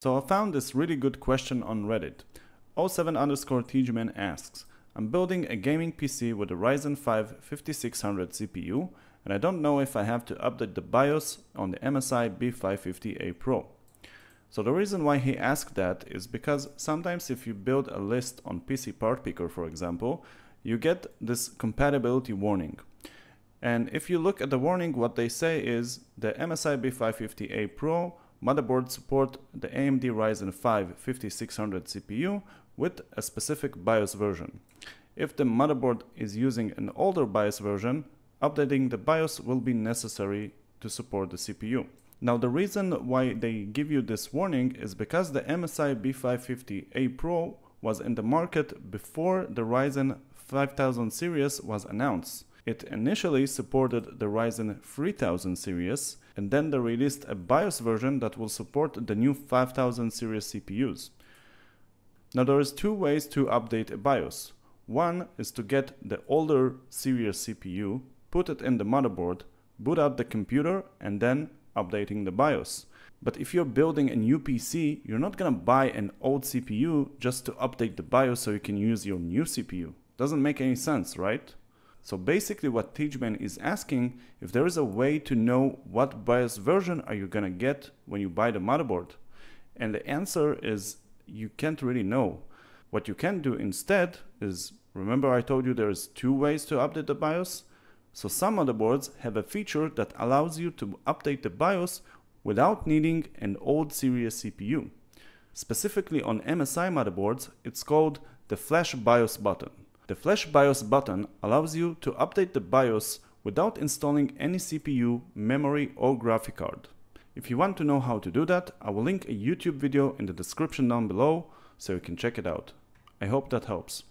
So I found this really good question on Reddit. O7_TGMan asks, I'm building a gaming PC with a Ryzen 5 5600 CPU and I don't know if I have to update the BIOS on the MSI B550A Pro. So the reason why he asked that is because sometimes if you build a list on PC Part Picker, for example, you get this compatibility warning. And if you look at the warning, what they say is the MSI B550A Pro motherboard support the AMD Ryzen 5 5600 CPU with a specific BIOS version. If the motherboard is using an older BIOS version, updating the BIOS will be necessary to support the CPU. Now the reason why they give you this warning is because the MSI B550A Pro was in the market before the Ryzen 5000 series was announced. It initially supported the Ryzen 3000 series, and then they released a BIOS version that will support the new 5000 series CPUs. Now there is two ways to update a BIOS. One is to get the older series CPU, put it in the motherboard, boot out the computer, and then updating the BIOS. But if you're building a new PC, you're not gonna buy an old CPU just to update the BIOS so you can use your new CPU. Doesn't make any sense, right? So basically what Tijmen is asking, if there is a way to know what BIOS version are you gonna get when you buy the motherboard? And the answer is you can't really know. What you can do instead is, remember I told you there is two ways to update the BIOS? So some motherboards have a feature that allows you to update the BIOS without needing an old series CPU. Specifically on MSI motherboards, it's called the Flash BIOS button. The Flash BIOS button allows you to update the BIOS without installing any CPU, memory or graphic card. If you want to know how to do that, I will link a YouTube video in the description down below so you can check it out. I hope that helps.